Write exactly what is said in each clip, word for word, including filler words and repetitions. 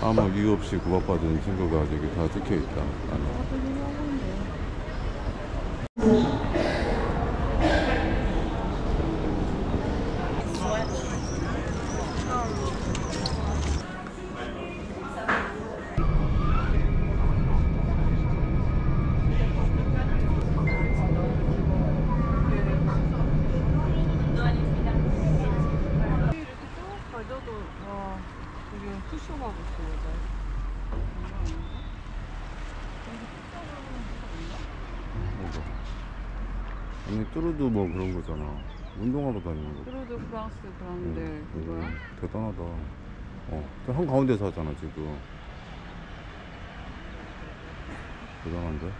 아무 이유 없이 구박받은 친구가 저기 다 찍혀있다. 아니 뚜루도 뭐 그런 거잖아. 운동하러 다니는 거. 뚜루도 프랑스 그런데 응, 그거야? 응, 대단하다. 어, 한 가운데서 하잖아 지금. 대단한데?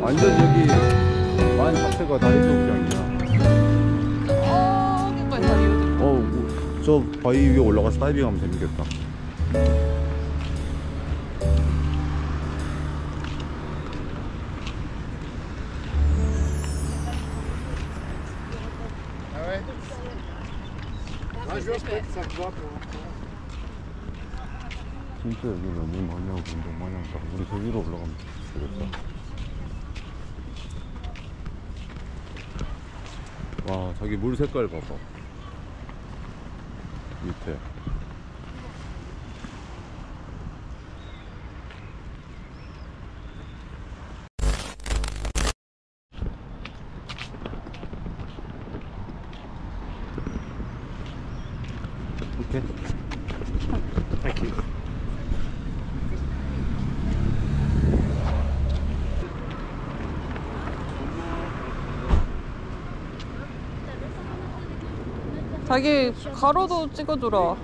완전 여기 만 자체가 다 해수욕장이야. 어, 그니까 다 해수욕장. 어, 저 바위 위에 올라가서 다이빙하면 재밌겠다. 진짜 여기 너무 많이 하고 운동 많이 하니까 우리 저 위로 올라가면 되겠다. 와, 저기 물 색깔 봐봐. 밑에. 오케이. Thank you. 자기 가로도 찍어주라.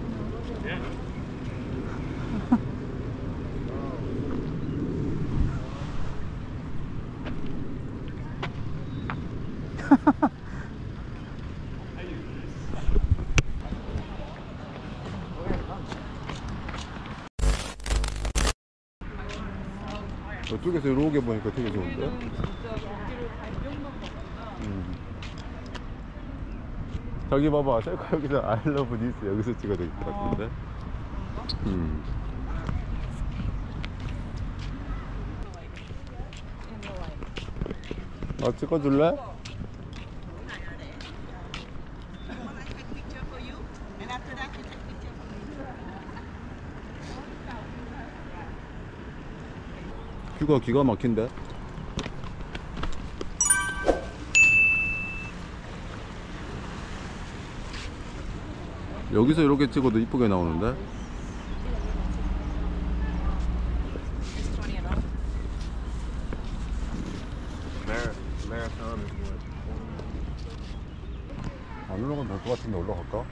저쪽에서 이렇게 보니까 되게 좋은데? 음. 여기 봐봐, 셀카 여기서 I love this 여기서 찍어야 될 것 같은데. 어, 음. 아, 찍어줄래? 뷰가 기가 막힌데? 여기서 이렇게 찍어도 이쁘게 나오는데? 안 올라가면 될 것 같은데 올라갈까?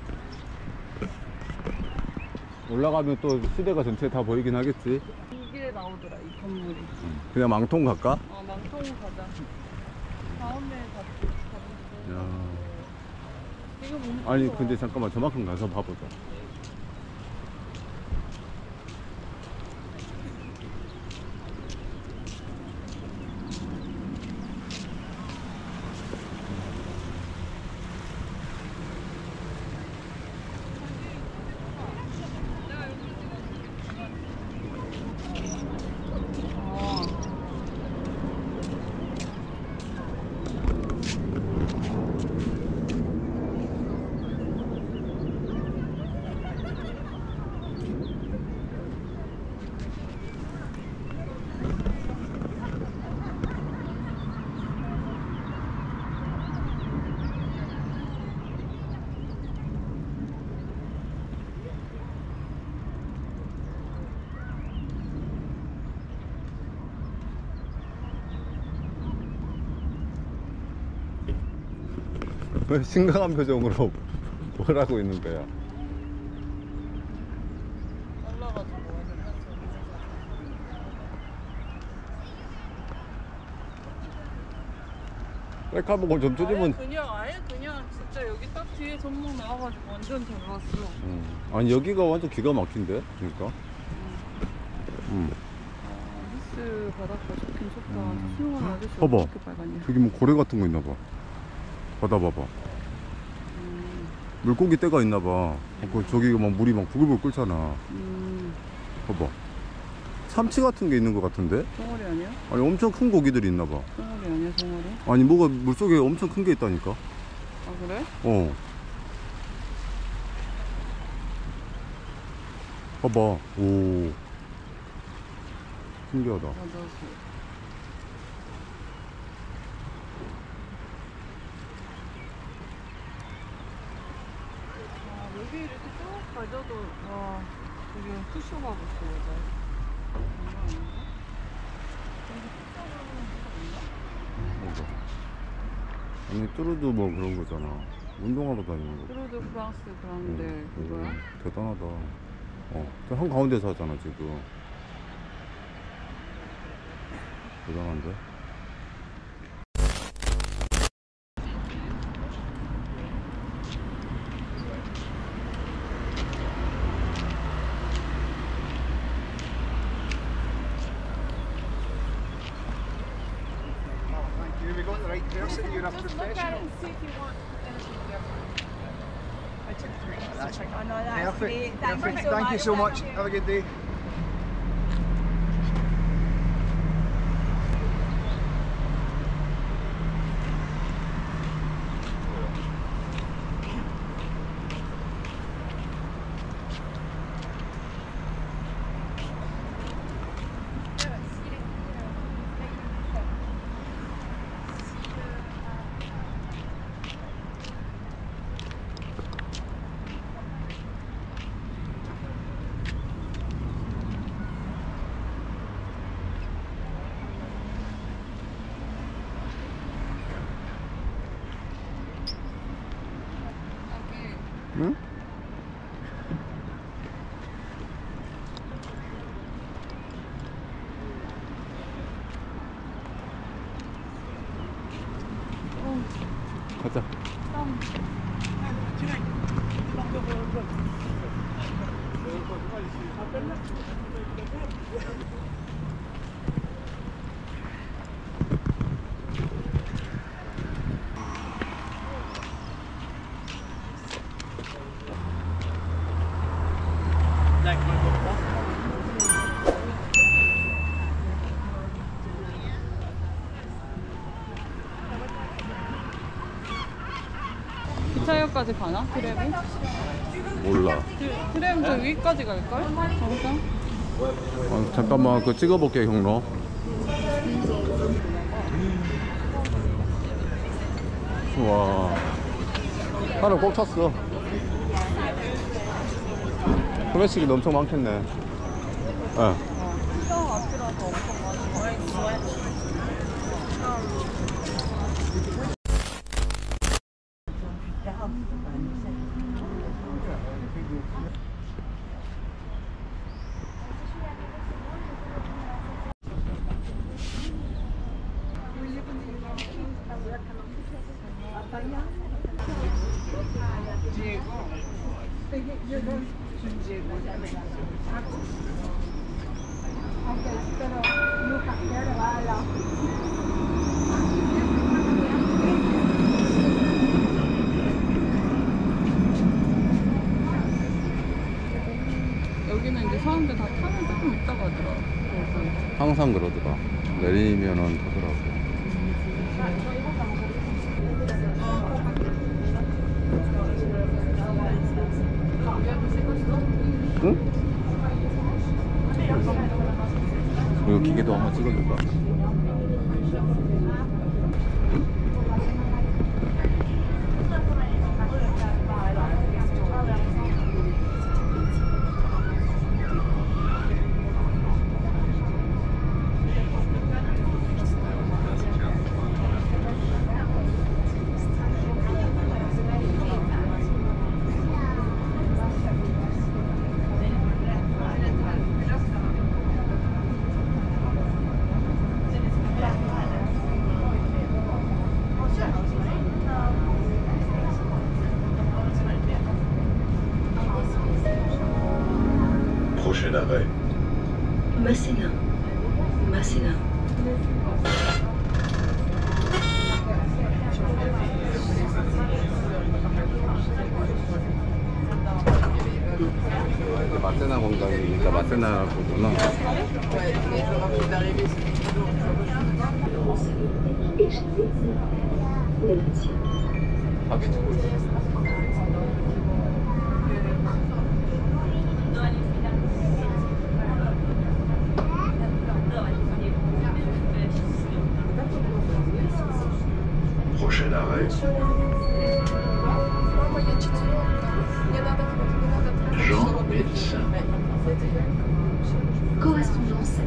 올라가면 또 시대가 전체 다 보이긴 하겠지? 이 길에 나오더라, 이 건물이. 그냥 망통 갈까? 어, 망통 가자. 다음에 가자. 아니 근데 잠깐만 저만큼 가서 봐보자. 왜 심각한 표정으로 뭘 하고 있는 거야? 백화복을 좀 뜯으면 그냥 아예 그냥 진짜 여기 딱 뒤에 전목 나와가지고 완전 잘 나왔어. 음. 아니 여기가 완전 기가 막힌데? 그러니까 음. 아저씨 바닷가 좋긴 좋다. 음. 수영하는 아저씨 봐봐. 어떻게 빨갛냐. 저기 뭐 고래 같은 거 있나 봐. 바다 봐봐. 음. 물고기 떼가 있나 봐. 음. 저기 막 물이 막 부글부글 끓잖아. 음. 봐봐. 참치 같은 게 있는 것 같은데? 종어리 아니야? 아니 엄청 큰 고기들이 있나 봐. 종어리 아니야 종어리? 아니 뭐가 물속에 엄청 큰 게 있다니까. 아 그래? 어 봐봐. 오 신기하다. 맞아. 여기 이렇게 쭉 가져도 와 여기 푸쉬업하고 있어. 아니 뚜루도 뭐 그런 거잖아. 운동하러 다니는 거. 뚜루도 프랑스 그런데 응, 그거야? 응, 대단하다. 어, 한 가운데서 하잖아 지금. 대단한데? Perfect. Thank you so much. Have a good day. 응? 가자. 까지 가나? 트램이? 몰라. 트램 저 위까지 갈걸? 잠깐. 아, 잠깐만 그 찍어볼게 경로. 음. 와. 사람 꼭 찼어. 클래식이 엄청 많겠네. 예. 네. 여기는 이제 사람들 다 타면 조금 있다고 하더라. 항상 그러더라. 내리면은 타더라고. 응? 이거 기계도 한번 찍어줄까? 맛이 나. 마테나 공장이니까 마테나 거구나. Prochain arrêt. Jean Médecin. Correspondance à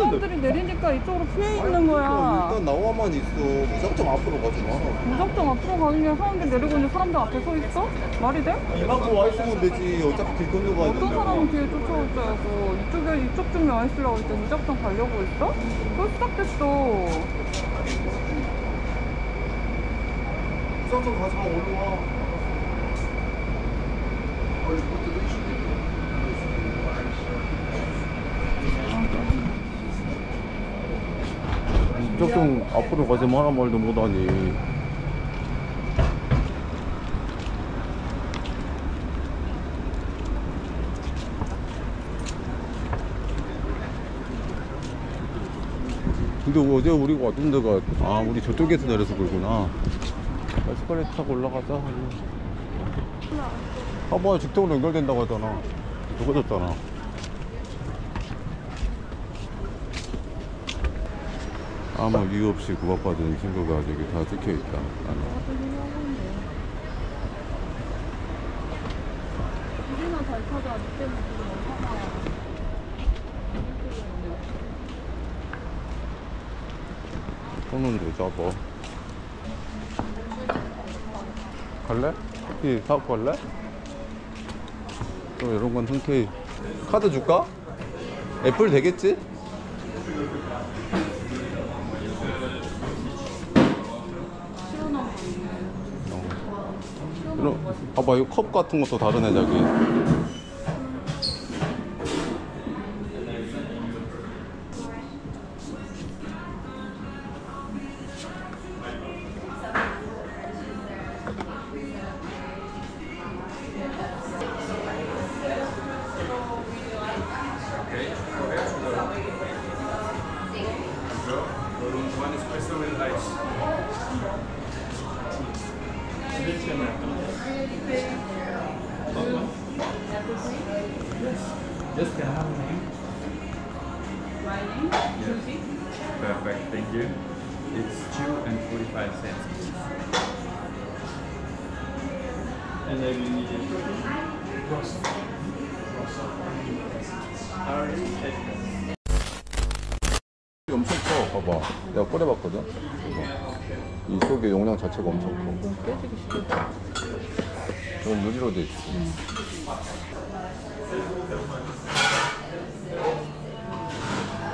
사람들이 내리니까 이쪽으로 피해 있는 거야. 일단 나와만 있어. 무작정 앞으로 가지 마. 무작정 앞으로 가느냐. 사람들 내리고 있는 사람들 앞에 서 있어? 말이 돼? 이만큼 와 있으면 되지. 어차피 길 건너가야 되는데. 어떤 사람은 뒤에 쫓아올 줄 알고 이쪽에 이쪽쯤에 와 있으려고 했더니 무작정 가려고 했어? 또 시작됐어. 무작정 가지 마. 올라와. 아, 이것도 이슈. 무작정 앞으로 가지 마라 말도 못하니. 근데 어제 우리가 왔던 데가, 아, 우리 저쪽에서 내려서 그러구나. 에스컬레이터 타고 올라가자. 아, 뭐야, 직통으로 연결된다고 했잖아. 적어졌잖아. 아마 이유 없이 구박받은 친구가 여기 다 찍혀있다. 손은 잡아. 갈래? 커피 사고 갈래? 또 이런 건 흔쾌히. 카드 줄까? 애플 되겠지? 봐봐, 이 컵 같은 것도 다르네, 자기. Just can I have a name? My name? Yes. Judy. Perfect, thank you. It's two and forty-five cents. And I will need it. Cross. Cross. Are you ready? 엄청 커, 봐봐. 내가 꺼내봤거든? 이 속에 용량 자체가 엄청 커. 빼주기 쉽겠다. 이건 유리로 돼 있어.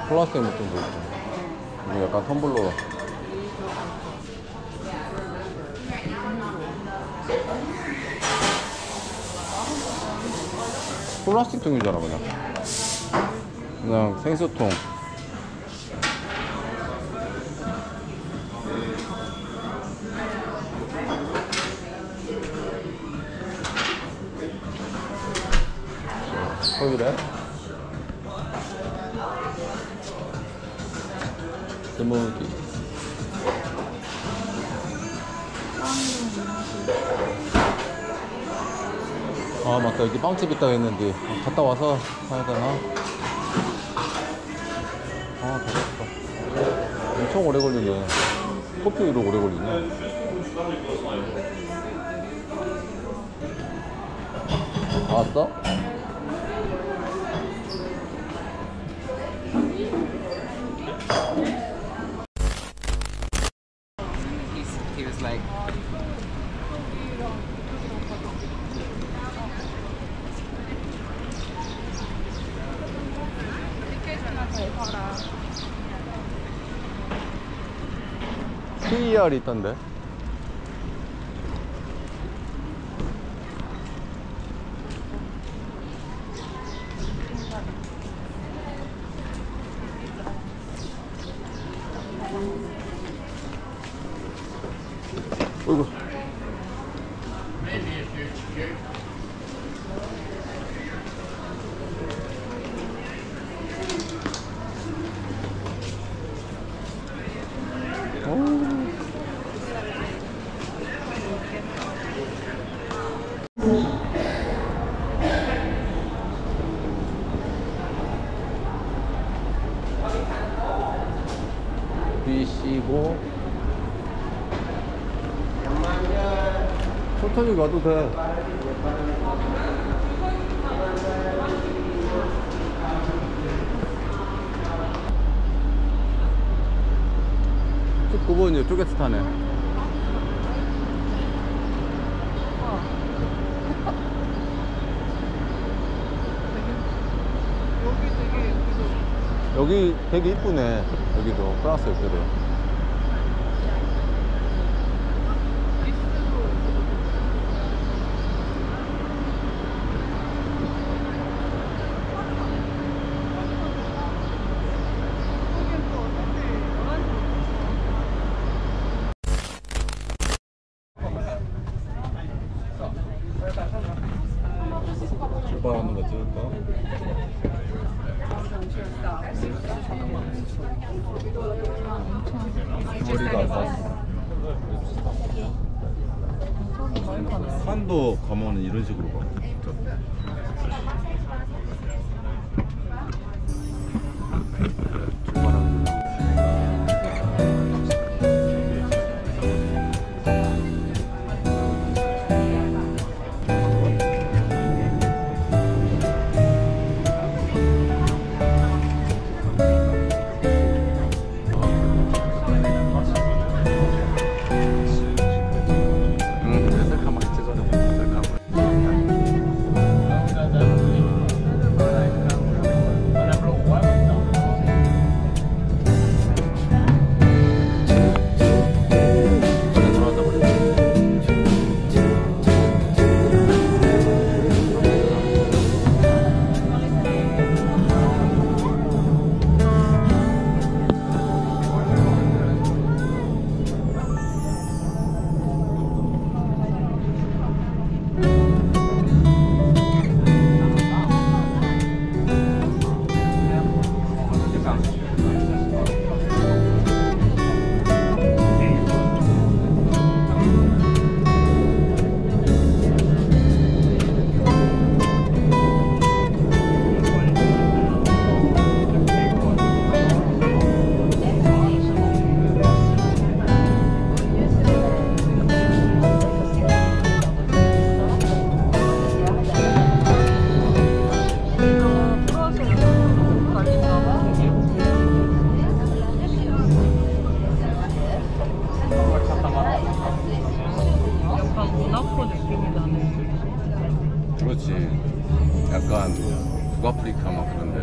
플라스틱 느낌도 있고. 이게 약간 텀블러. 플라스틱 통이잖아, 그냥. 그냥 생수통. 토요일에 스무디. 아 맞다, 여기 빵집 있다고 했는데 아, 갔다 와서 사야 되나? 아 배고프다. 엄청 오래 걸리네. 커피도 오래 걸리네. 아, 왔어? 피이알이 있던데. 어이구. 비시고 천천히 가도 돼. 십구 번이요. 쪼개듯하네. 여기 되게 이쁘네. 여기도 프랑스 옆에도. 출발하는 거 찍을까? 머리가 안 봤어. 산도 가면은 이런 식으로 가. 그렇지. 약간 북아프리카 막